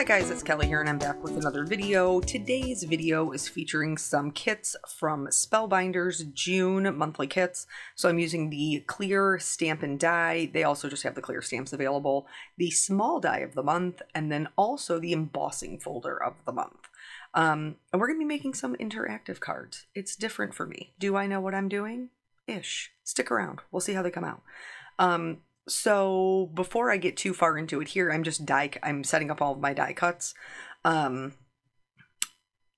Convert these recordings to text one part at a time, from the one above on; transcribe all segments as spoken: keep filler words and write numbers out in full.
Hi guys, it's Kelly here and I'm back with another video. Today's video is featuring some kits from Spellbinders June monthly kits. So I'm using the clear stamp and die. They also just have the clear stamps available, the small die of the month, and then also the embossing folder of the month. Um, and we're going to be making some interactive cards. It's different for me. Do I know what I'm doing? Ish. Stick around. We'll see how they come out. Um, So before I get too far into it here, I'm just die, I'm setting up all of my die cuts. Um,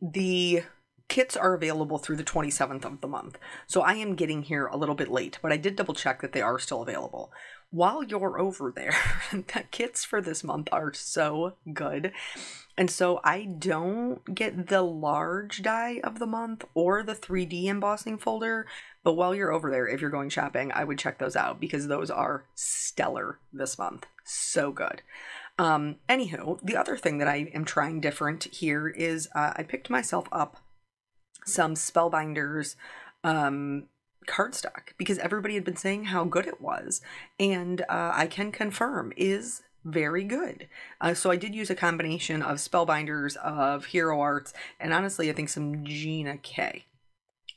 the kits are available through the twenty-seventh of the month. So I am getting here a little bit late, but I did double check that they are still available. While you're over there, the kits for this month are so good. And so I don't get the large die of the month or the three D embossing folder. But while you're over there, if you're going shopping, I would check those out because those are stellar this month. So good. Um, anywho, the other thing that I am trying different here is uh, I picked myself up some Spellbinders um, cardstock because everybody had been saying how good it was. And uh, I can confirm is very good. Uh, so I did use a combination of Spellbinders, of Hero Arts, and honestly, I think some Gina K.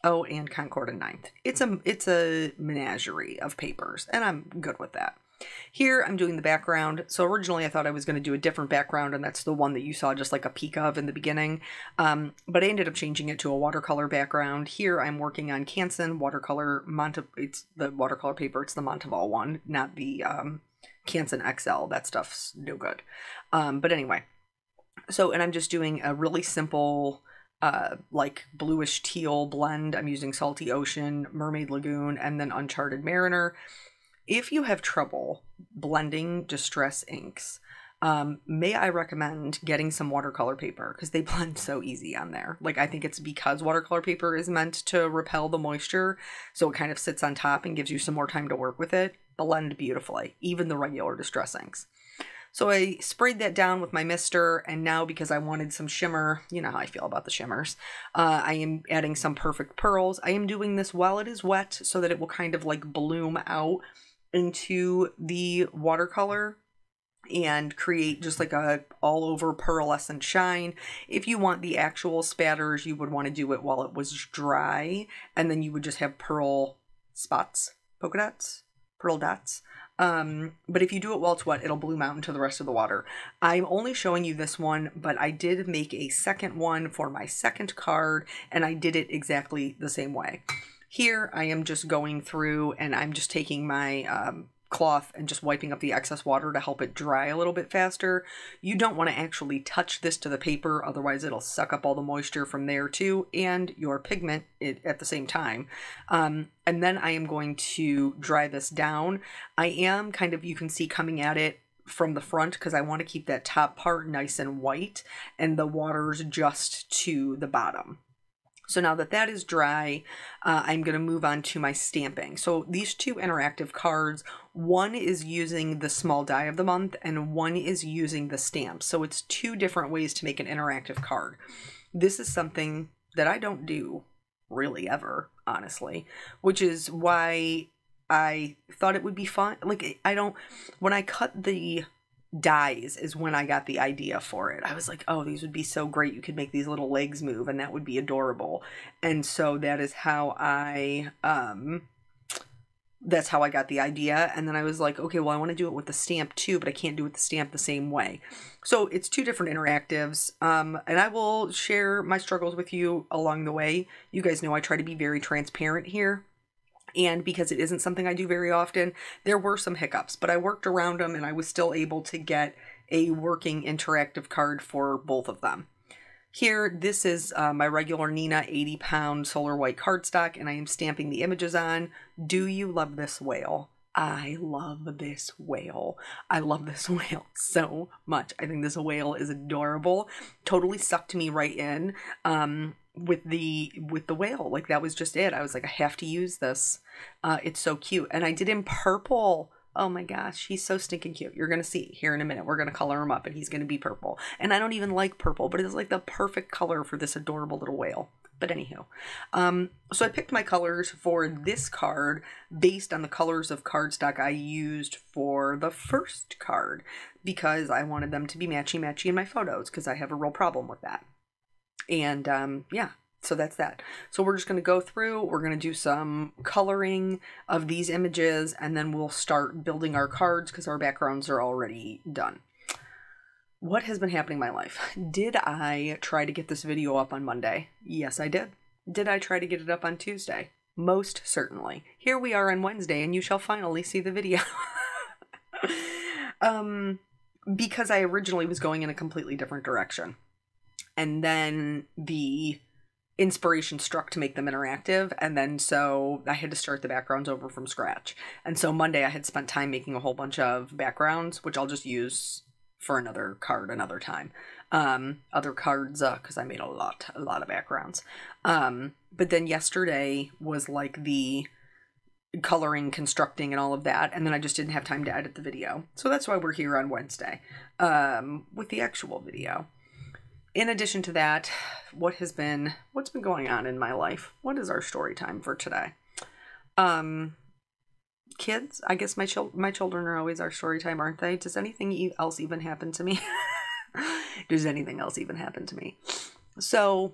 Oh, and Concord and Ninth. It's a, it's a menagerie of papers, and I'm good with that. Here, I'm doing the background. So originally, I thought I was going to do a different background, and that's the one that you saw just like a peek of in the beginning. Um, but I ended up changing it to a watercolor background. Here, I'm working on Canson watercolor. Monte it's the watercolor paper. It's the Monteval one, not the... Um, Canson X L, that stuff's no good. Um, but anyway, so, and I'm just doing a really simple, uh, like bluish teal blend. I'm using Salty Ocean, Mermaid Lagoon, and then Uncharted Mariner. If you have trouble blending distress inks, um, may I recommend getting some watercolor paper because they blend so easy on there. Like, I think it's because watercolor paper is meant to repel the moisture. So it kind of sits on top and gives you some more time to work with it. Blend beautifully, even the regular distress inks. So I sprayed that down with my mister, and now because I wanted some shimmer, you know how I feel about the shimmers, uh, I am adding some perfect pearls. I am doing this while it is wet so that it will kind of like bloom out into the watercolor and create just like a all over pearlescent shine. If you want the actual spatters, you would want to do it while it was dry, and then you would just have pearl spots, polka dots, pearl dots. Um, but if you do it while it's wet, it'll bloom out into the rest of the water. I'm only showing you this one, but I did make a second one for my second card, and I did it exactly the same way. Here, I am just going through, and I'm just taking my um, cloth and just wiping up the excess water to help it dry a little bit faster. You don't want to actually touch this to the paper, otherwise it'll suck up all the moisture from there too, and your pigment it, at the same time. Um, and then I am going to dry this down. I am kind of, you can see coming at it from the front because I want to keep that top part nice and white and the water's just to the bottom. So now that that is dry, uh, I'm going to move on to my stamping. So these two interactive cards, one is using the small die of the month and one is using the stamp. So it's two different ways to make an interactive card. This is something that I don't do really ever, honestly, which is why I thought it would be fun. Like, I don't, when I cut the dies is when I got the idea for it. I was like, oh, these would be so great. You could make these little legs move and that would be adorable. And so that is how I, um, that's how I got the idea. And then I was like, okay, well, I want to do it with the stamp too, but I can't do it with the stamp the same way. So it's two different interactives. Um, and I will share my struggles with you along the way. You guys know I try to be very transparent here. And because it isn't something I do very often, there were some hiccups, but I worked around them and I was still able to get a working interactive card for both of them. Here, this is uh, my regular Neenah eighty pound solar white cardstock, and I am stamping the images on. Do you love this whale? I love this whale. I love this whale so much. I think this whale is adorable. Totally sucked me right in um, with the with the whale. Like, that was just it. I was like, I have to use this. Uh, it's so cute. And I did him purple. Oh my gosh, he's so stinking cute. You're going to see here in a minute. We're going to color him up and he's going to be purple. And I don't even like purple, but it's like the perfect color for this adorable little whale. But anyhow, um, so I picked my colors for this card based on the colors of cardstock I used for the first card because I wanted them to be matchy-matchy in my photos because I have a real problem with that. And um, yeah, so that's that. So we're just going to go through, we're going to do some coloring of these images, and then we'll start building our cards because our backgrounds are already done. What has been happening in my life? Did I try to get this video up on Monday? Yes, I did. Did I try to get it up on Tuesday? Most certainly. Here we are on Wednesday, and you shall finally see the video. um, because I originally was going in a completely different direction. And then the inspiration struck to make them interactive, and then so I had to start the backgrounds over from scratch. And so Monday I had spent time making a whole bunch of backgrounds, which I'll just use for another card another time. Um, other cards, uh, because I made a lot, a lot of backgrounds. Um, but then yesterday was like the coloring, constructing, and all of that, and then I just didn't have time to edit the video. So that's why we're here on Wednesday, um, with the actual video. In addition to that, what has been, what's been going on in my life? What is our story time for today? Um... Kids, I guess my chil my children are always our story time, aren't they? Does anything e else even happen to me? Does anything else even happen to me? So,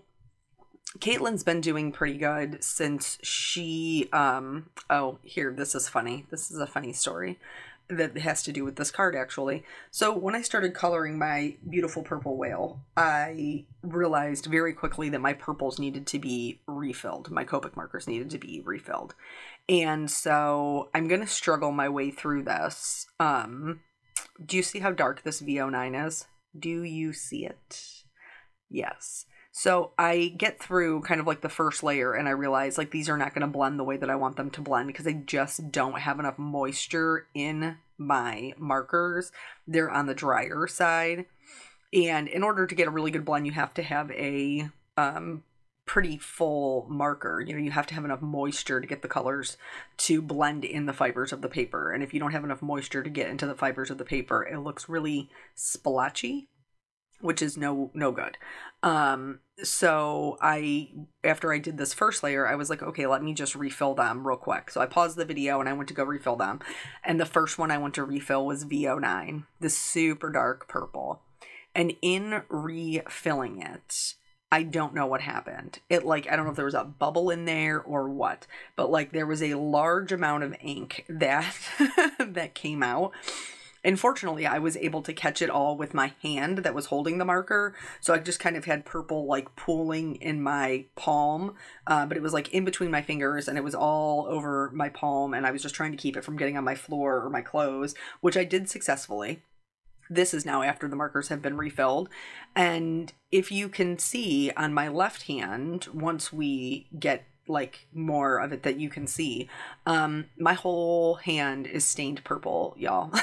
Caitlin's been doing pretty good since she, um, oh, here, this is funny. This is a funny story that has to do with this card, actually. So, when I started coloring my beautiful purple whale, I realized very quickly that my purples needed to be refilled. My Copic markers needed to be refilled. And so I'm going to struggle my way through this. Um, do you see how dark this V oh nine is? Do you see it? Yes. So I get through kind of like the first layer and I realize like these are not going to blend the way that I want them to blend because I just don't have enough moisture in my markers. They're on the drier side. And in order to get a really good blend, you have to have a... Um, pretty full marker. You know, you have to have enough moisture to get the colors to blend in the fibers of the paper. And if you don't have enough moisture to get into the fibers of the paper, it looks really splotchy, which is no, no good. Um, so I, after I did this first layer, I was like, okay, let me just refill them real quick. So I paused the video and I went to go refill them. And the first one I went to refill was V oh nine, this super dark purple. And in refilling it, I don't know what happened. It like, I don't know if there was a bubble in there or what, but like there was a large amount of ink that, that came out. And fortunately, I was able to catch it all with my hand that was holding the marker. So I just kind of had purple like pooling in my palm, uh, but it was like in between my fingers and it was all over my palm. And I was just trying to keep it from getting on my floor or my clothes, which I did successfully. This is now after the markers have been refilled. And if you can see on my left hand, once we get like more of it that you can see, um, my whole hand is stained purple, y'all.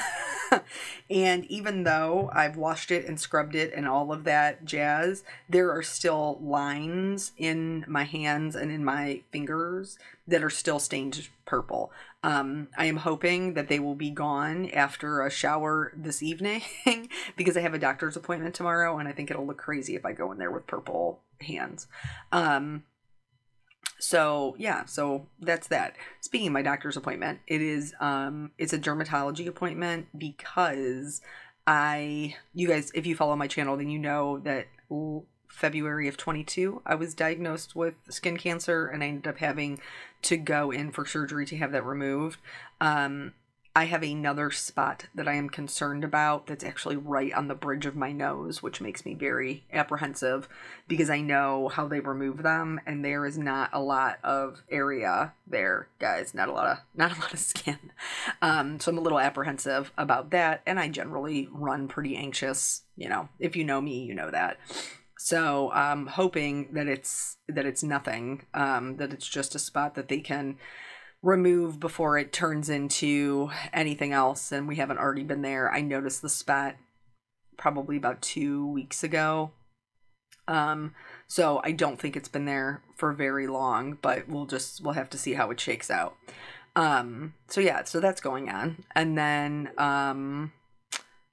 And even though I've washed it and scrubbed it and all of that jazz, there are still lines in my hands and in my fingers that are still stained purple. Um, I am hoping that they will be gone after a shower this evening because I have a doctor's appointment tomorrow and I think it'll look crazy if I go in there with purple hands. Um, so yeah, so that's that. Speaking of my doctor's appointment, it is, um, it's a dermatology appointment because I, you guys, if you follow my channel, then you know that February of twenty-two, I was diagnosed with skin cancer and I ended up having to go in for surgery to have that removed. Um, I have another spot that I am concerned about that's actually right on the bridge of my nose, which makes me very apprehensive because I know how they remove them and there is not a lot of area there, guys, not a lot of, not a lot of skin. Um, so I'm a little apprehensive about that. And I generally run pretty anxious, you know, if you know me, you know that. So I'm um, hoping that it's, that it's nothing, um, that it's just a spot that they can remove before it turns into anything else. And we haven't already been there. I noticed the spot probably about two weeks ago. Um, so I don't think it's been there for very long, but we'll just, we'll have to see how it shakes out. Um, so yeah, so that's going on. And then, um,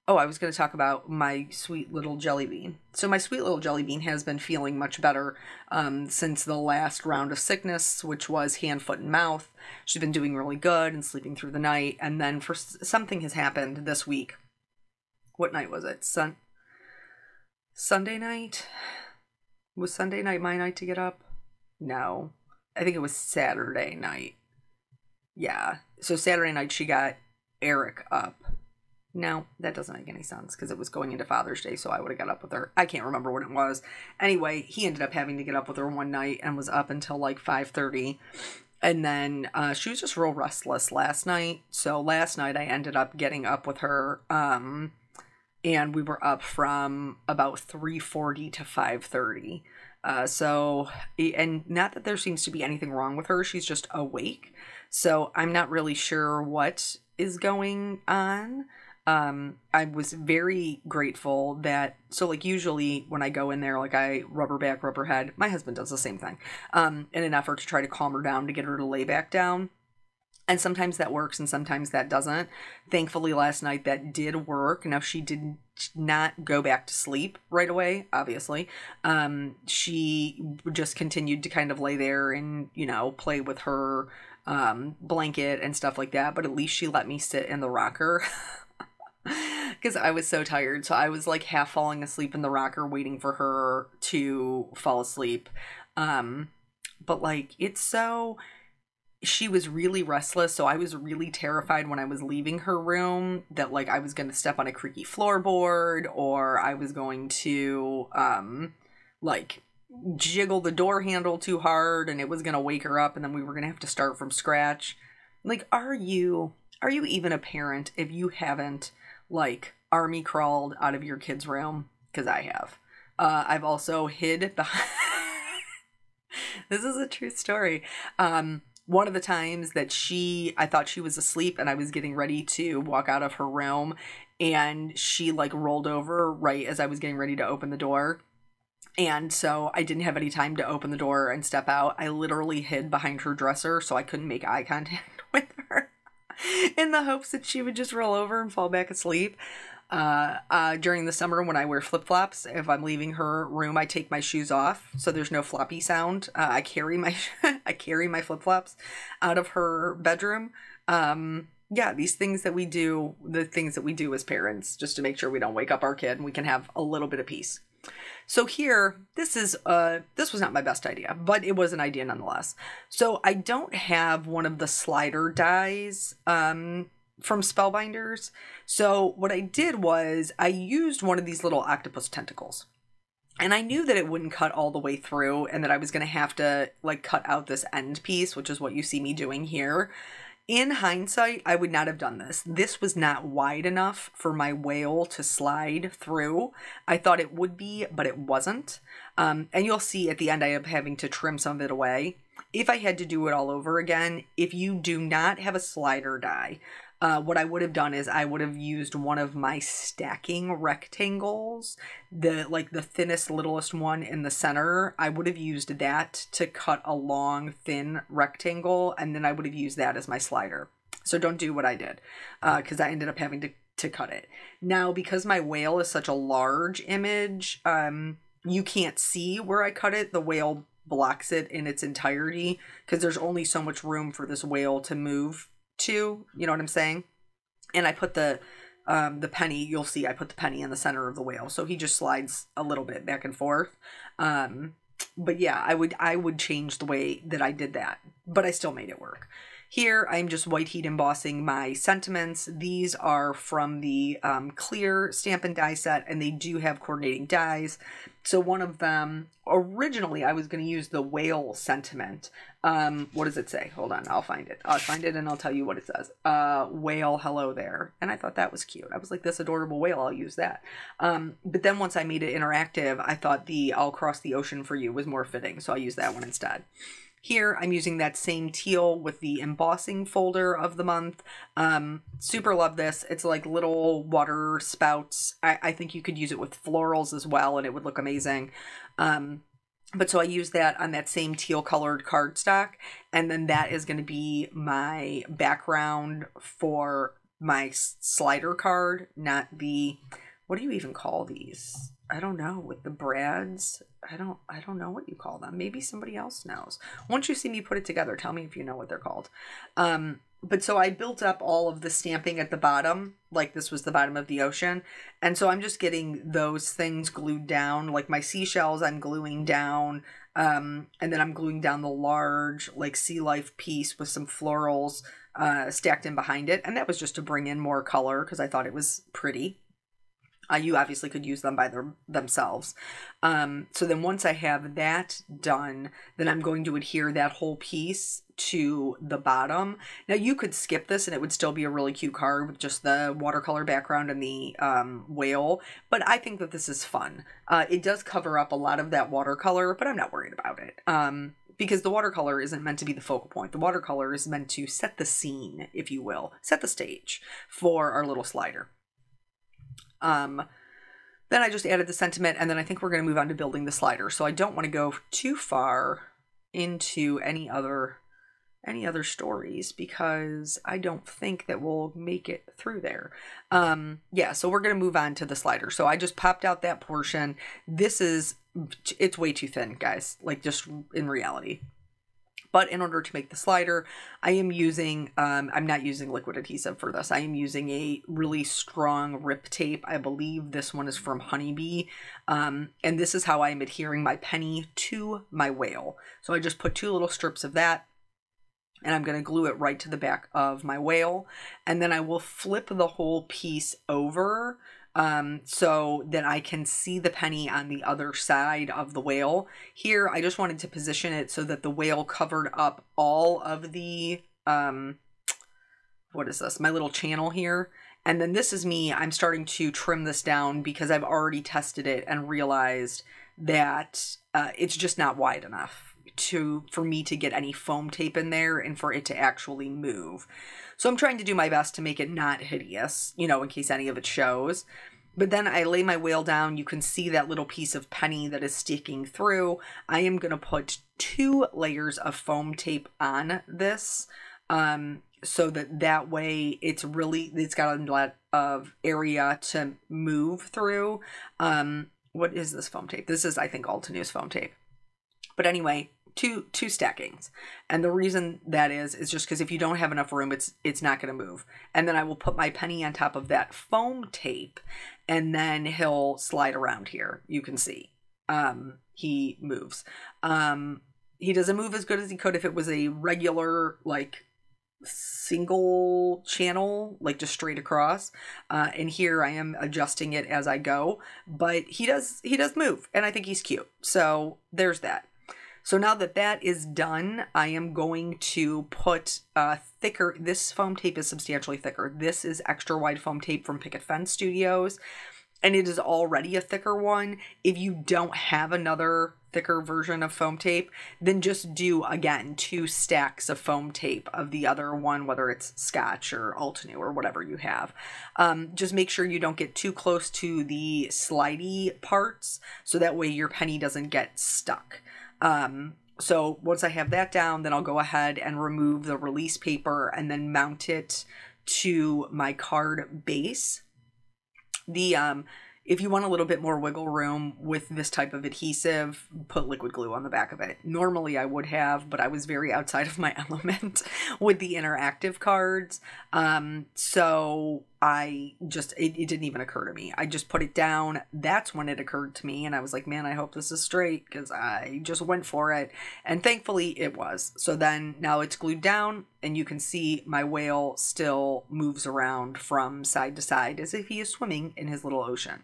Oh, I was going to talk about my sweet little jelly bean. So my sweet little jelly bean has been feeling much better um, since the last round of sickness, which was hand, foot, and mouth. She's been doing really good and sleeping through the night. And then for something has happened this week. What night was it? Sun Sunday night? Was Sunday night my night to get up? No. I think it was Saturday night. Yeah. So Saturday night she got Eric up. No, that doesn't make any sense because it was going into Father's Day, so I would have got up with her. I can't remember when it was. Anyway, he ended up having to get up with her one night and was up until like five thirty. And then uh, she was just real restless last night. So last night I ended up getting up with her, um, and we were up from about three forty to five thirty. Uh, so, and not that there seems to be anything wrong with her. She's just awake. So I'm not really sure what is going on. Um, I was very grateful that, so like usually when I go in there, like I rubber back, rubber head, my husband does the same thing, um, in an effort to try to calm her down, to get her to lay back down. And sometimes that works and sometimes that doesn't. Thankfully last night that did work. Now she did not go back to sleep right away, obviously. Um, she just continued to kind of lay there and, you know, play with her, um, blanket and stuff like that. But at least she let me sit in the rocker. Because I was so tired, so I was like half falling asleep in the rocker waiting for her to fall asleep. Um, but like it's so, she was really restless, so I was really terrified when I was leaving her room that like I was going to step on a creaky floorboard or I was going to um, like jiggle the door handle too hard and it was going to wake her up and then we were going to have to start from scratch. Like, are you, are you even a parent if you haven't like army crawled out of your kid's room? Because I have. Uh, I've also hid behind. This is a true story. Um, one of the times that she, I thought she was asleep and I was getting ready to walk out of her room and she like rolled over right as I was getting ready to open the door. And so I didn't have any time to open the door and step out. I literally hid behind her dresser so I couldn't make eye contact with her, in the hopes that she would just roll over and fall back asleep. Uh, uh, during the summer when I wear flip-flops, if I'm leaving her room, I take my shoes off so there's no floppy sound. Uh, I carry my I carry my flip-flops out of her bedroom. Um, yeah, these things that we do, the things that we do as parents just to make sure we don't wake up our kid and we can have a little bit of peace. So here, this is, uh, this was not my best idea, but it was an idea nonetheless. So I don't have one of the slider dies, um, from Spellbinders. So what I did was I used one of these little octopus tentacles and I knew that it wouldn't cut all the way through and that I was going to have to like cut out this end piece, which is what you see me doing here. In hindsight, I would not have done this. This was not wide enough for my whale to slide through. I thought it would be, but it wasn't. Um, and you'll see at the end I am having to trim some of it away. If I had to do it all over again, if you do not have a slider die, uh, what I would have done is I would have used one of my stacking rectangles, the like the thinnest, littlest one in the center. I would have used that to cut a long, thin rectangle, and then I would have used that as my slider. So don't do what I did, uh, because I ended up having to, to cut it. Now, because my whale is such a large image, um, you can't see where I cut it. The whale blocks it in its entirety because there's only so much room for this whale to move to, you know what I'm saying? And I put the, um, the penny, you'll see I put the penny in the center of the whale. So he just slides a little bit back and forth. Um, but yeah, I would, I would change the way that I did that, but I still made it work. Here, I'm just white heat embossing my sentiments. These are from the um, clear Stampin' Die set, and they do have coordinating dies. So one of them, originally I was going to use the whale sentiment. Um, what does it say? Hold on, I'll find it. I'll find it and I'll tell you what it says. Uh, whale, hello there. And I thought that was cute. I was like, this adorable whale, I'll use that. Um, but then once I made it interactive, I thought the I'll cross the ocean for you was more fitting, so I used that one instead. Here, I'm using that same teal with the embossing folder of the month. Um, super love this. It's like little water spouts. I, I think you could use it with florals as well, and it would look amazing. Um, but so I used that on that same teal colored cardstock. And then that is going to be my background for my slider card, not the, what do you even call these? I don't know, with the brads. I don't I don't know what you call them. Maybe somebody else knows. Once you see me put it together, tell me if you know what they're called. Um, but so I built up all of the stamping at the bottom, like this was the bottom of the ocean. And so I'm just getting those things glued down, like my seashells I'm gluing down. Um, and then I'm gluing down the large, like, sea life piece with some florals uh, stacked in behind it. And that was just to bring in more color because I thought it was pretty. Uh, you obviously could use them by their, themselves. Um, so then once I have that done, then I'm going to adhere that whole piece to the bottom. Now you could skip this and it would still be a really cute card with just the watercolor background and the um, whale. But I think that this is fun. Uh, it does cover up a lot of that watercolor, but I'm not worried about it. Um, because the watercolor isn't meant to be the focal point. The watercolor is meant to set the scene, if you will. Set the stage for our little slider. Um, then I just added the sentiment, and then I think we're going to move on to building the slider. So I don't want to go too far into any other, any other stories because I don't think that we'll make it through there. Um, yeah, so we're going to move on to the slider. So I just popped out that portion. This is, it's way too thin, guys, like just in reality. But in order to make the slider, I am using, um, I'm not using liquid adhesive for this. I am using a really strong rip tape. I believe this one is from Honeybee. Um, and this is how I'm adhering my penny to my whale. So I just put two little strips of that. And I'm going to glue it right to the back of my whale. And then I will flip the whole piece over. Um, so then I can see the penny on the other side of the whale. Here, I just wanted to position it so that the whale covered up all of the, um, what is this? My little channel here. And then this is me. I'm starting to trim this down because I've already tested it and realized that uh, it's just not wide enough to for me to get any foam tape in there and for it to actually move. So I'm trying to do my best to make it not hideous, you know, in case any of it shows. But then I lay my whale down. You can see that little piece of penny that is sticking through. I am going to put two layers of foam tape on this um, so that that way it's really, it's got a lot of area to move through. Um, what is this foam tape? This is, I think, Altenew's foam tape. But anyway, two two stackings. And the reason that is, is just because if you don't have enough room, it's it's not going to move. And then I will put my penny on top of that foam tape, and then he'll slide around here. You can see um, he moves. Um, he doesn't move as good as he could if it was a regular, like, single channel, like just straight across. Uh, and here I am adjusting it as I go. But he does, he does move, and I think he's cute. So there's that. So now that that is done, I am going to put uh, thicker, this foam tape is substantially thicker. This is extra wide foam tape from Picket Fence Studios, and it is already a thicker one. If you don't have another thicker version of foam tape, then just do, again, two stacks of foam tape of the other one, whether it's Scotch or Altenew or whatever you have. Um, just make sure you don't get too close to the slidey parts, so that way your penny doesn't get stuck. Um, so once I have that down, then I'll go ahead and remove the release paper and then mount it to my card base. The, um, if you want a little bit more wiggle room with this type of adhesive, put liquid glue on the back of it. Normally I would have, but I was very outside of my element with the interactive cards. Um, so I just, it, it didn't even occur to me. I just put it down. That's when it occurred to me. And I was like, man, I hope this is straight because I just went for it. And thankfully it was. So then now it's glued down and you can see my whale still moves around from side to side as if he is swimming in his little ocean.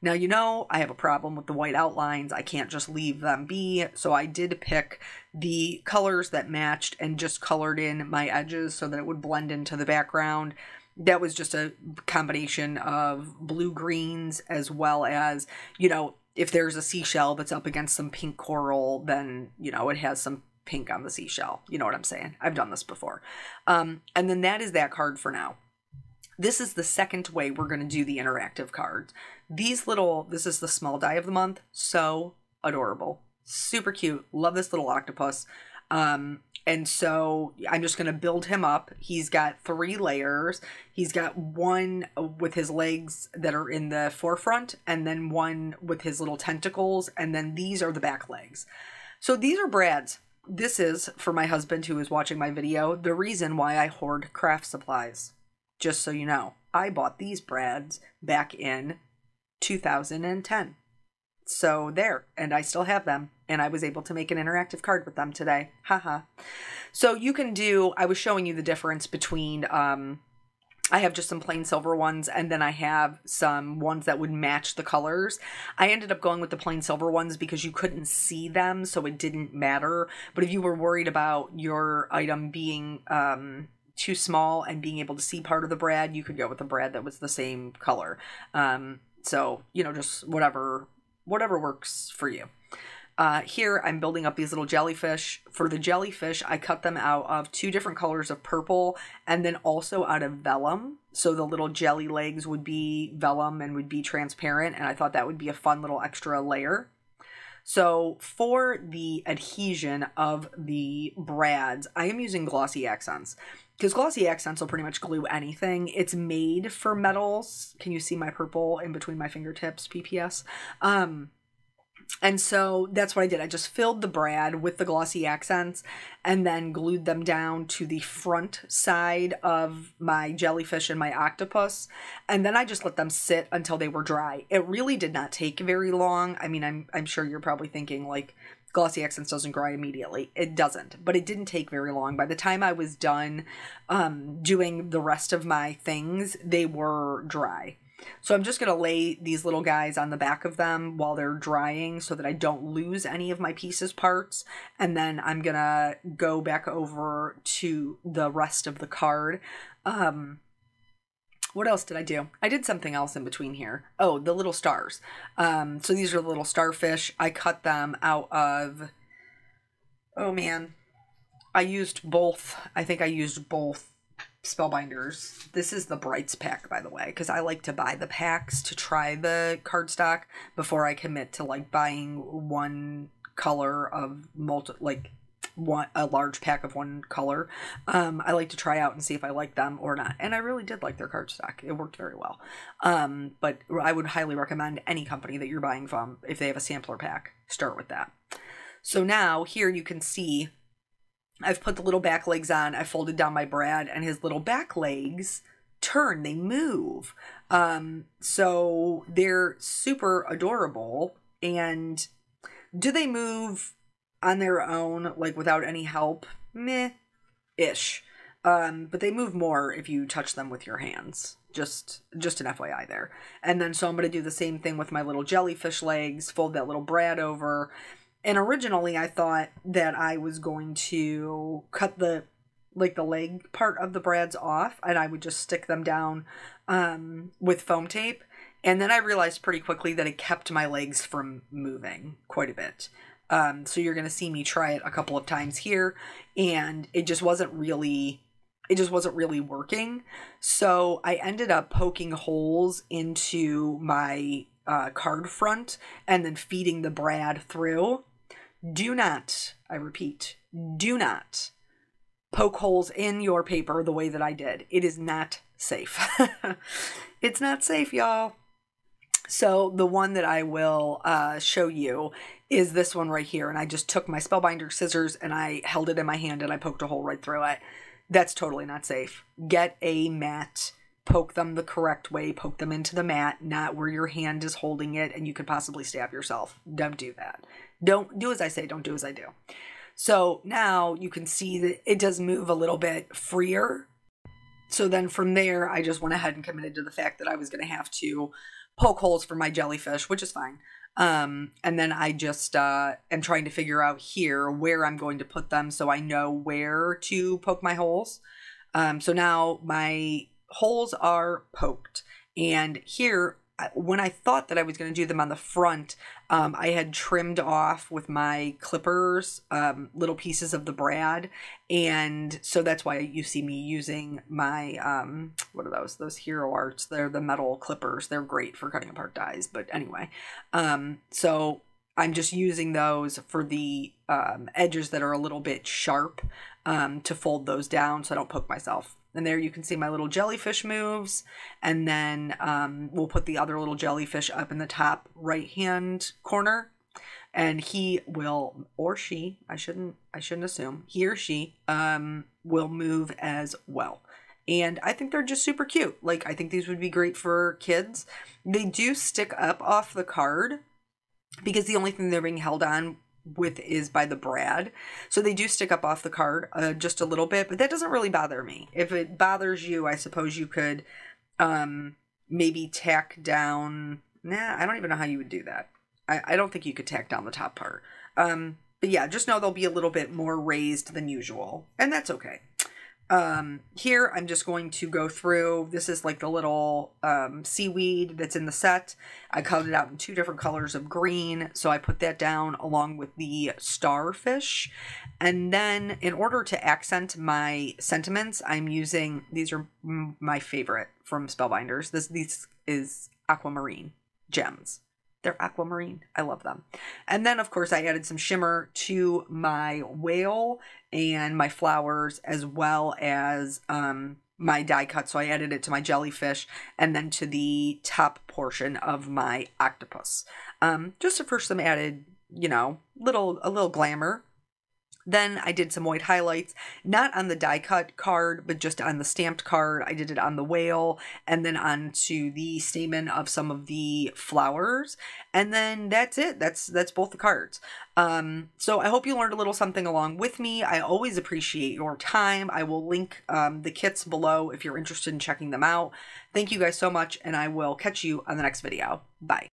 Now, you know, I have a problem with the white outlines. I can't just leave them be. So I did pick the colors that matched and just colored in my edges so that it would blend into the background. That was just a combination of blue greens as well as, you know, if there's a seashell that's up against some pink coral, then, you know, it has some pink on the seashell. You know what I'm saying? I've done this before. Um, and then that is that card for now. This is the second way we're going to do the interactive cards. These little, this is the small die of the month. So adorable. Super cute. Love this little octopus. Um, and so I'm just going to build him up. He's got three layers. He's got one with his legs that are in the forefront, and then one with his little tentacles, and then these are the back legs. So these are Brad's. This is, for my husband who is watching my video, the reason why I hoard craft supplies. Just so you know, I bought these Brad's back in two thousand ten. So there, and I still have them, and I was able to make an interactive card with them today. Haha. So you can do, I was showing you the difference between, um, I have just some plain silver ones, and then I have some ones that would match the colors. I ended up going with the plain silver ones because you couldn't see them, so it didn't matter. But if you were worried about your item being um, too small and being able to see part of the Brad, you could go with a Brad that was the same color. Um, so, you know, just whatever... whatever works for you. Uh, here, I'm building up these little jellyfish. For the jellyfish, I cut them out of two different colors of purple and then also out of vellum. So the little jelly legs would be vellum and would be transparent, and I thought that would be a fun little extra layer. So for the adhesion of the brads, I am using glossy accents, because glossy accents will pretty much glue anything. It's made for metals. Can you see my purple in between my fingertips? P P S. Um, and so that's what I did. I just filled the brad with the glossy accents and then glued them down to the front side of my jellyfish and my octopus. And then I just let them sit until they were dry. It really did not take very long. I mean, I'm, I'm sure you're probably thinking, like, glossy accents doesn't dry immediately. It doesn't, but it didn't take very long. By the time I was done um, doing the rest of my things, they were dry. So I'm just going to lay these little guys on the back of them while they're drying so that I don't lose any of my pieces parts. And then I'm going to go back over to the rest of the card. Um, what else did I do? I did something else in between here. Oh, the little stars. Um, so these are the little starfish. I cut them out of, oh man, I used both. I think I used both Spellbinders. This is the Brights pack, by the way, because I like to buy the packs to try the cardstock before I commit to, like, buying one color of multi, like one, a large pack of one color. Um, I like to try out and see if I like them or not. And I really did like their cardstock. It worked very well. Um, but I would highly recommend any company that you're buying from, if they have a sampler pack, start with that. So now here you can see I've put the little back legs on, I folded down my Brad, and his little back legs turn, they move. Um, so they're super adorable. And do they move on their own, like without any help? Meh-ish. Um, but they move more if you touch them with your hands. Just, just an F Y I there. And then so I'm going to do the same thing with my little jellyfish legs, fold that little Brad over. And originally I thought that I was going to cut the, like, the leg part of the brads off, and I would just stick them down um, with foam tape. And then I realized pretty quickly that it kept my legs from moving quite a bit. Um, so you're going to see me try it a couple of times here, and it just wasn't really, it just wasn't really working. So I ended up poking holes into my uh, card front and then feeding the brad through. Do not, I repeat, do not poke holes in your paper the way that I did. It is not safe. It's not safe, y'all. So the one that I will uh, show you is this one right here. And I just took my Spellbinder scissors and I held it in my hand and I poked a hole right through it. That's totally not safe. Get a mat. Poke them the correct way. Poke them into the mat, not where your hand is holding it and you could possibly stab yourself. Don't do that. Don't do as I say. Don't do as I do. So now you can see that it does move a little bit freer. So then from there, I just went ahead and committed to the fact that I was going to have to poke holes for my jellyfish, which is fine. Um, and then I just uh, am trying to figure out here where I'm going to put them so I know where to poke my holes. Um, so now my holes are poked. And here, when I thought that I was going to do them on the front, um, I had trimmed off with my clippers um, little pieces of the brad. And so that's why you see me using my, um, what are those? Those Hero Arts. They're the metal clippers. They're great for cutting apart dies. But anyway, um, so I'm just using those for the um, edges that are a little bit sharp um, to fold those down so I don't poke myself. And there you can see my little jellyfish moves. And then um, we'll put the other little jellyfish up in the top right-hand corner. And he will, or she, I shouldn't, I shouldn't assume, he or she um, will move as well. And I think they're just super cute. Like, I think these would be great for kids. They do stick up off the card because the only thing they're being held on with is by the brad. So they do stick up off the card uh, just a little bit, but that doesn't really bother me. If it bothers you, I suppose you could um, maybe tack down. Nah, I don't even know how you would do that. I, I don't think you could tack down the top part. Um, but yeah, just know they'll be a little bit more raised than usual. And that's okay. Um, here I'm just going to go through, this is like the little, um, seaweed that's in the set. I cut it out in two different colors of green. So I put that down along with the starfish. And then in order to accent my sentiments, I'm using, these are my favorite from Spellbinders. This, this is Aquamarine Gems. They're aquamarine. I love them. And then, of course, I added some shimmer to my whale and my flowers, as well as um, my die cut. So I added it to my jellyfish and then to the top portion of my octopus. Um, just for some added, you know, little a little glamour. Then I did some white highlights, not on the die cut card, but just on the stamped card. I did it on the whale and then onto the stamen of some of the flowers. And then that's it. That's that's both the cards. Um, so I hope you learned a little something along with me. I always appreciate your time. I will link um, the kits below if you're interested in checking them out. Thank you guys so much, and I will catch you on the next video. Bye.